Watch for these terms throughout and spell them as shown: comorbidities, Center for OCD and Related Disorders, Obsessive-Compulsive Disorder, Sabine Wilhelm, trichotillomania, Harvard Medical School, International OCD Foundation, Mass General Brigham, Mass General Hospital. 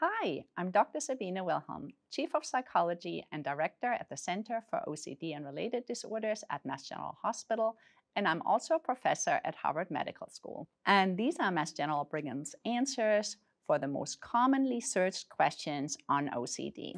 Hi, I'm Dr. Sabine Wilhelm, Chief of Psychology and Director at the Center for OCD and Related Disorders at Mass General Hospital, and I'm also a professor at Harvard Medical School. And these are Mass General Brigham's answers for the most commonly searched questions on OCD.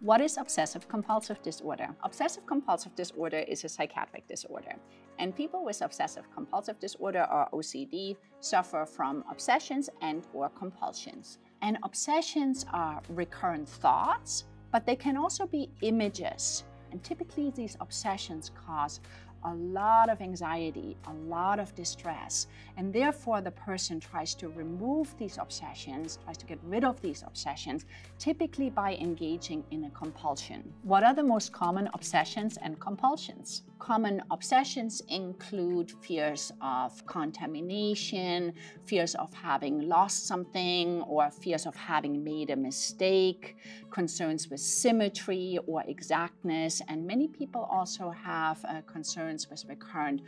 What is obsessive-compulsive disorder? Obsessive-compulsive disorder is a psychiatric disorder, and people with obsessive-compulsive disorder or OCD suffer from obsessions and/or compulsions. And obsessions are recurrent thoughts, but they can also be images. And typically these obsessions cause a lot of anxiety, a lot of distress, and therefore the person tries to remove these obsessions, tries to get rid of these obsessions, typically by engaging in a compulsion. What are the most common obsessions and compulsions? Common obsessions include fears of contamination, fears of having lost something, or fears of having made a mistake, concerns with symmetry or exactness, and many people also have concerns with recurrent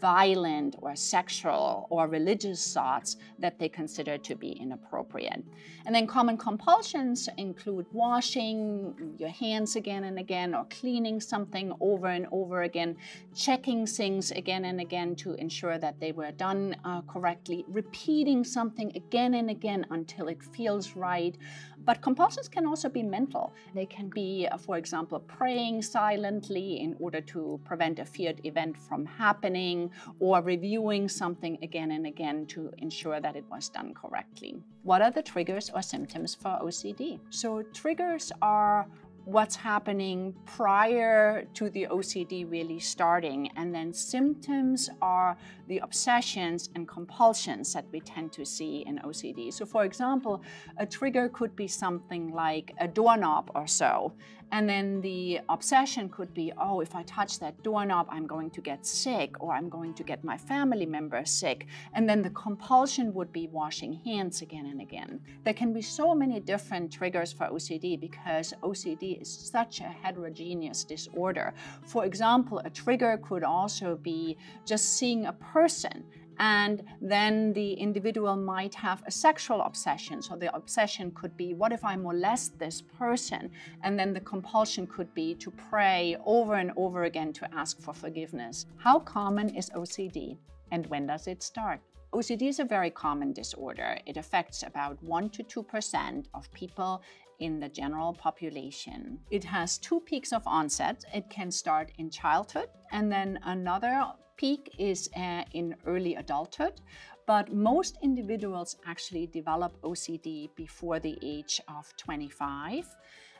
violent or sexual or religious thoughts that they consider to be inappropriate. And then common compulsions include washing your hands again and again, or cleaning something over and over again, checking things again and again to ensure that they were done correctly, repeating something again and again until it feels right. But compulsions can also be mental. They can be, for example, praying silently in order to prevent a feared event from happening, or reviewing something again and again to ensure that it was done correctly. What are the triggers or symptoms for OCD? So triggers are what's happening prior to the OCD really starting, and then symptoms are the obsessions and compulsions that we tend to see in OCD. So for example, a trigger could be something like a doorknob or so, and then the obsession could be, oh, if I touch that doorknob, I'm going to get sick, or I'm going to get my family member sick, and then the compulsion would be washing hands again and again. There can be so many different triggers for OCD because OCD is such a heterogeneous disorder. For example, a trigger could also be just seeing a person, and then the individual might have a sexual obsession. So the obsession could be, what if I molest this person? And then the compulsion could be to pray over and over again to ask for forgiveness. How common is OCD, and when does it start? OCD is a very common disorder. It affects about 1 to 2% of people in the general population. It has two peaks of onset. It can start in childhood, and then another peak is in early adulthood. But most individuals actually develop OCD before the age of 25.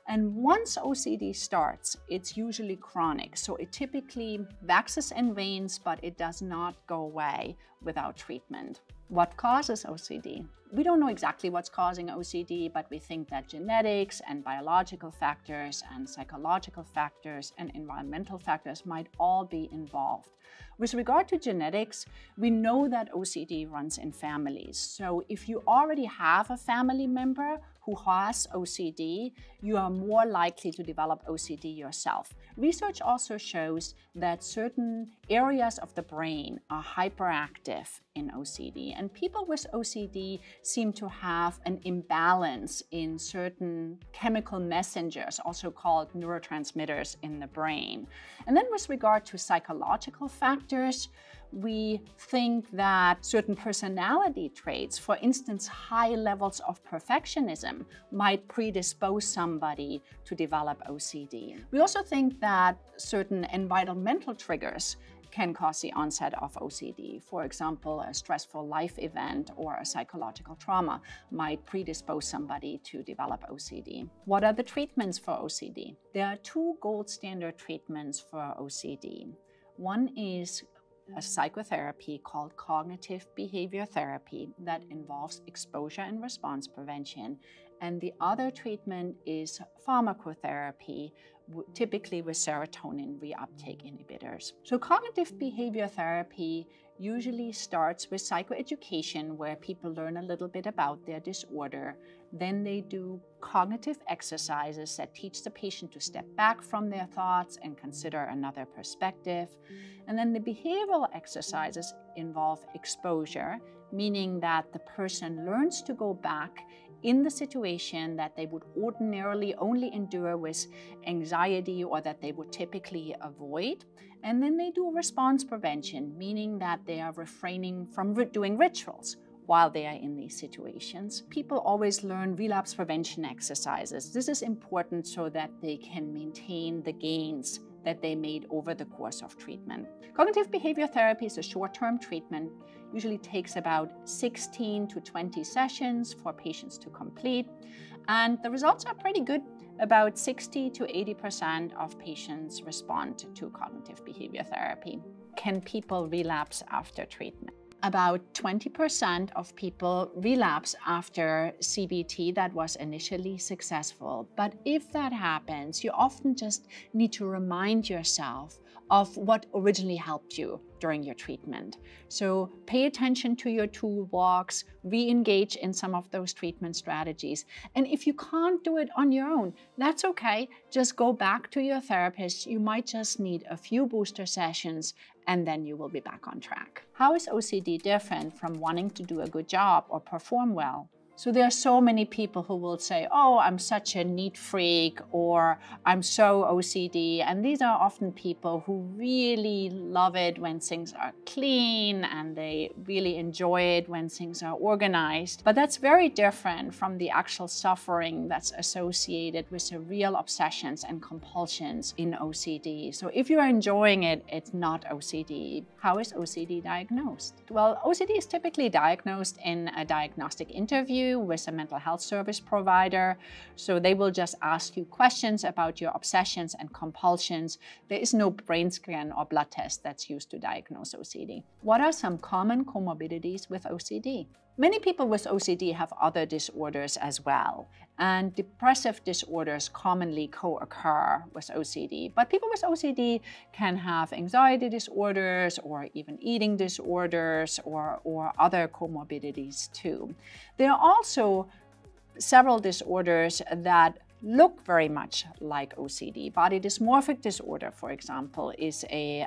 And once OCD starts, it's usually chronic. So it typically waxes and wanes, but it does not go away without treatment. What causes OCD? We don't know exactly what's causing OCD, but we think that genetics and biological factors and psychological factors and environmental factors might all be involved. With regard to genetics, we know that OCD runs in families. So if you already have a family member who has OCD, you are more likely to develop OCD yourself. Research also shows that certain areas of the brain are hyperactive in OCD, and people with OCD seem to have an imbalance in certain chemical messengers, also called neurotransmitters in the brain. And then with regard to psychological factors, we think that certain personality traits, for instance, high levels of perfectionism, might predispose somebody to develop OCD. We also think that certain environmental triggers can cause the onset of OCD. For example, a stressful life event or a psychological trauma might predispose somebody to develop OCD. What are the treatments for OCD? There are two gold standard treatments for OCD. One is a psychotherapy called cognitive behavior therapy that involves exposure and response prevention. And the other treatment is pharmacotherapy, typically with serotonin reuptake inhibitors. So cognitive behavior therapy usually starts with psychoeducation, where people learn a little bit about their disorder. Then they do cognitive exercises that teach the patient to step back from their thoughts and consider another perspective. And then the behavioral exercises involve exposure meaning that the person learns to go back in the situation that they would ordinarily only endure with anxiety or that they would typically avoid. And then they do response prevention, meaning that they are refraining from doing rituals while they are in these situations. People always learn relapse prevention exercises. This is important so that they can maintain the gains that they made over the course of treatment. Cognitive behavior therapy is a short-term treatment, usually takes about 16 to 20 sessions for patients to complete. And the results are pretty good. About 60 to 80% of patients respond to cognitive behavior therapy. Can people relapse after treatment? About 20% of people relapse after CBT that was initially successful. But if that happens, you often just need to remind yourself of what originally helped you during your treatment. So pay attention to your toolbox, re-engage in some of those treatment strategies. And if you can't do it on your own, that's okay. Just go back to your therapist. You might just need a few booster sessions and then you will be back on track. How is OCD different from wanting to do a good job or perform well? So there are so many people who will say, oh, I'm such a neat freak, or I'm so OCD. And these are often people who really love it when things are clean, and they really enjoy it when things are organized. But that's very different from the actual suffering that's associated with the real obsessions and compulsions in OCD. So if you're enjoying it, it's not OCD. How is OCD diagnosed? Well, OCD is typically diagnosed in a diagnostic interview with a mental health service provider. So they will just ask you questions about your obsessions and compulsions. There is no brain scan or blood test that's used to diagnose OCD. What are some common comorbidities with OCD? Many people with OCD have other disorders as well, and depressive disorders commonly co-occur with OCD. But people with OCD can have anxiety disorders or even eating disorders or other comorbidities too. There are also several disorders that look very much like OCD. Body dysmorphic disorder, for example, is a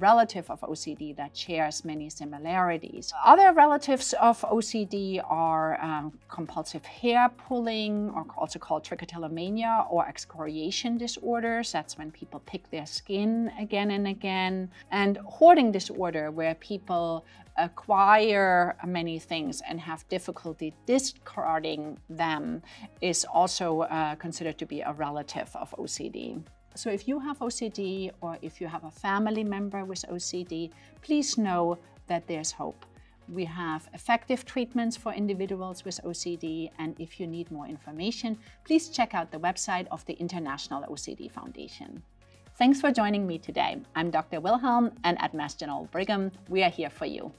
relative of OCD that shares many similarities. Other relatives of OCD are compulsive hair pulling, or also called trichotillomania, or excoriation disorders. That's when people pick their skin again and again. And hoarding disorder, where people acquire many things and have difficulty discarding them, is also considered to be a relative of OCD. So if you have OCD, or if you have a family member with OCD, please know that there's hope. We have effective treatments for individuals with OCD, and if you need more information, please check out the website of the International OCD Foundation. Thanks for joining me today. I'm Dr. Wilhelm, and at Mass General Brigham, we are here for you.